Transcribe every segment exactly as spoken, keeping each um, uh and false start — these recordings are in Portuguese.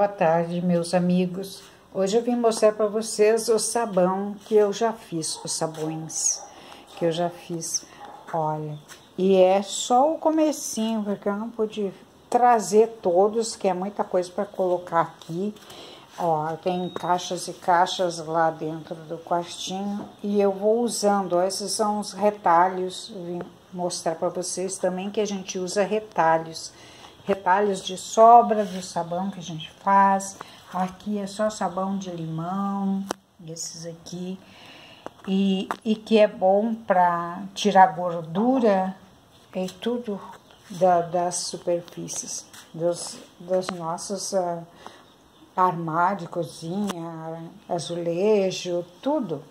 Boa tarde, meus amigos. Hoje eu vim mostrar para vocês o sabão que eu já fiz, os sabões que eu já fiz. Olha, e é só o comecinho, porque eu não pude trazer todos, que é muita coisa para colocar aqui. Ó, tem caixas e caixas lá dentro do quartinho e eu vou usando. Ó, esses são os retalhos, eu vim mostrar para vocês também que a gente usa retalhos. Retalhos de sobra do sabão que a gente faz. Aqui é só sabão de limão, esses aqui, e, e que é bom para tirar gordura e tudo da, das superfícies, dos, dos nossos uh, armário, cozinha, azulejo, tudo.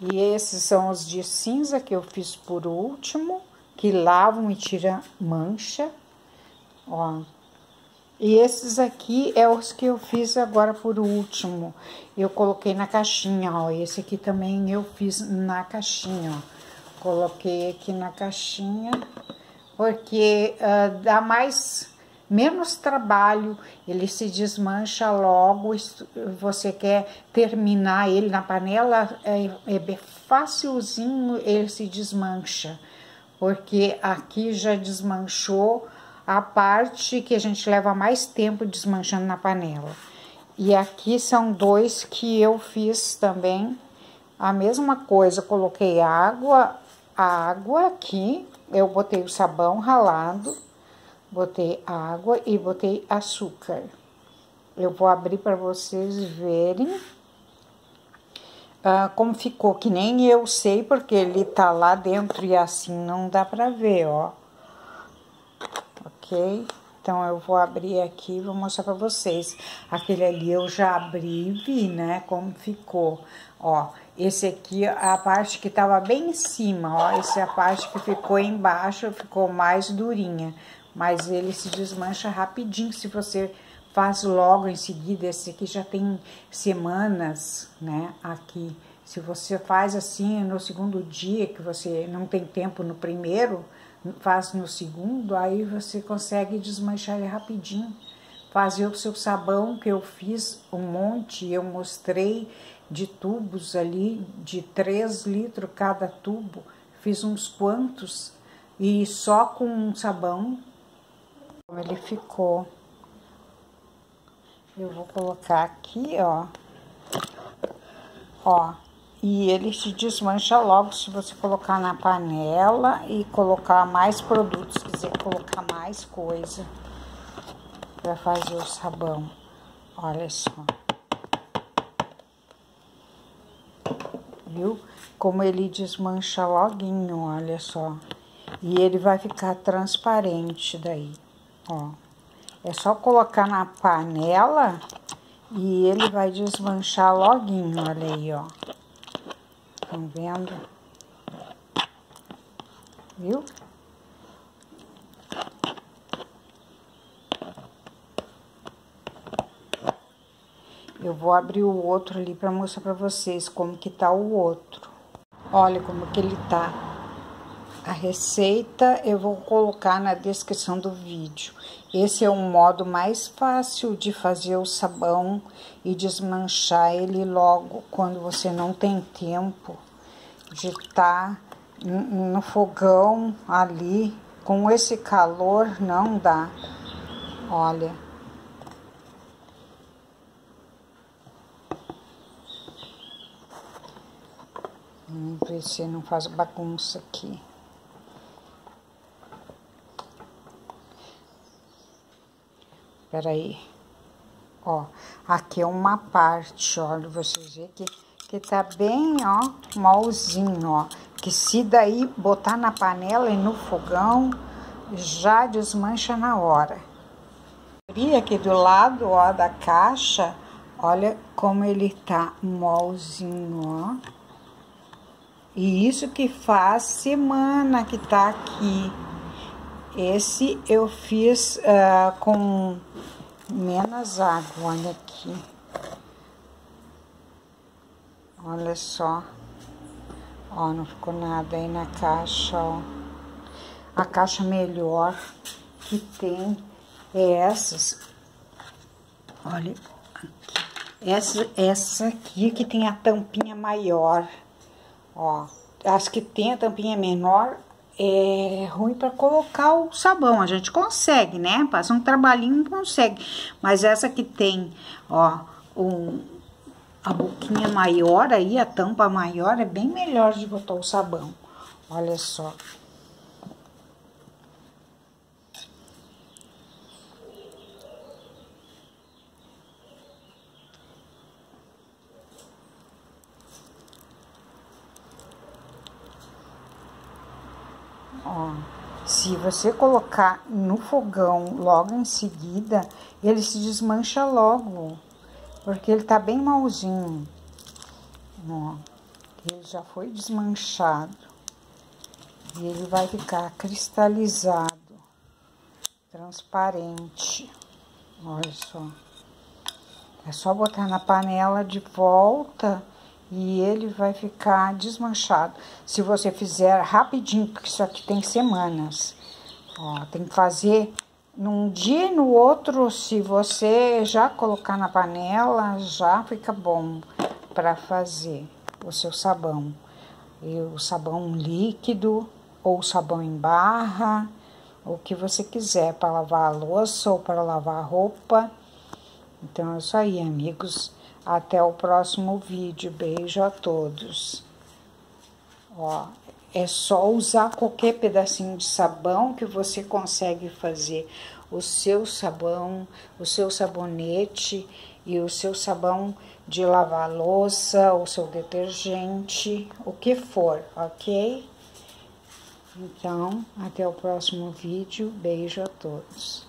E esses são os de cinza que eu fiz por último, que lavam e tiram mancha. Ó, e esses aqui é os que eu fiz agora por último. Eu coloquei na caixinha, ó. Esse aqui também eu fiz na caixinha, ó. Coloquei aqui na caixinha, porque uh, dá mais, menos trabalho. Ele se desmancha logo. Você quer terminar ele na panela, é, é facilzinho, ele se desmancha. Porque aqui já desmanchou a parte que a gente leva mais tempo desmanchando na panela. E aqui são dois que eu fiz também a mesma coisa. Coloquei água, água aqui, eu botei o sabão ralado, botei água e botei açúcar. Eu vou abrir para vocês verem ah, como ficou, que nem eu sei, porque ele tá lá dentro e assim não dá para ver, ó. Ok? Então, eu vou abrir aqui e vou mostrar pra vocês. Aquele ali eu já abri e vi, né, como ficou. Ó, esse aqui é a parte que tava bem em cima, ó. Essa é a parte que ficou embaixo, ficou mais durinha. Mas ele se desmancha rapidinho se você faz logo em seguida. Esse aqui já tem semanas, né, aqui. Se você faz assim no segundo dia, que você não tem tempo no primeiro, faz no segundo, aí você consegue desmanchar ele rapidinho. Fazer o seu sabão, que eu fiz um monte, eu mostrei de tubos ali, de três litros cada tubo, fiz uns quantos, e só com um sabão. Como ele ficou. Eu vou colocar aqui, ó. Ó. E ele se desmancha logo se você colocar na panela e colocar mais produtos, quer dizer, colocar mais coisa para fazer o sabão. Olha só. Viu? Como ele desmancha loguinho, olha só. E ele vai ficar transparente daí, ó. É só colocar na panela e ele vai desmanchar loguinho, olha aí, ó. Estão vendo? Viu? Eu vou abrir o outro ali para mostrar para vocês como que tá o outro. Olha como que ele tá. A receita eu vou colocar na descrição do vídeo. Esse é o modo mais fácil de fazer o sabão e desmanchar ele logo, quando você não tem tempo de estar no fogão ali. Com esse calor não dá. Olha. Vamos ver se não faz bagunça aqui. Peraí, ó, aqui é uma parte, olha, vocês veem que, que tá bem, ó, molzinho, ó, que se daí botar na panela e no fogão, já desmancha na hora. E aqui do lado, ó, da caixa, olha como ele tá molzinho, ó, e isso que faz semana que tá aqui. Esse eu fiz uh, com menos água, olha aqui. Olha só. Ó, não ficou nada aí na caixa, ó. A caixa melhor que tem é essas Olha, essa, essa aqui que tem a tampinha maior, ó. As que tem a tampinha menor é ruim pra colocar o sabão. A gente consegue, né? Passa um trabalhinho, não consegue. Mas essa que tem, ó, um, a boquinha maior aí, a tampa maior, é bem melhor de botar o sabão. Olha só. Ó, se você colocar no fogão logo em seguida, ele se desmancha logo, porque ele tá bem malzinho, ó, ele já foi desmanchado e ele vai ficar cristalizado, transparente. Olha só, é só botar na panela de volta e ele vai ficar desmanchado. Se você fizer rapidinho, porque isso aqui tem semanas. Ó, tem que fazer num dia e no outro. Se você já colocar na panela, já fica bom para fazer o seu sabão. E o sabão líquido, ou sabão em barra, o que você quiser, para lavar a louça ou para lavar a roupa. Então é isso aí, amigos. Até o próximo vídeo. Beijo a todos. Ó, é só usar qualquer pedacinho de sabão que você consegue fazer o seu sabão, o seu sabonete e o seu sabão de lavar louça, o seu detergente, o que for, ok? Então, até o próximo vídeo. Beijo a todos.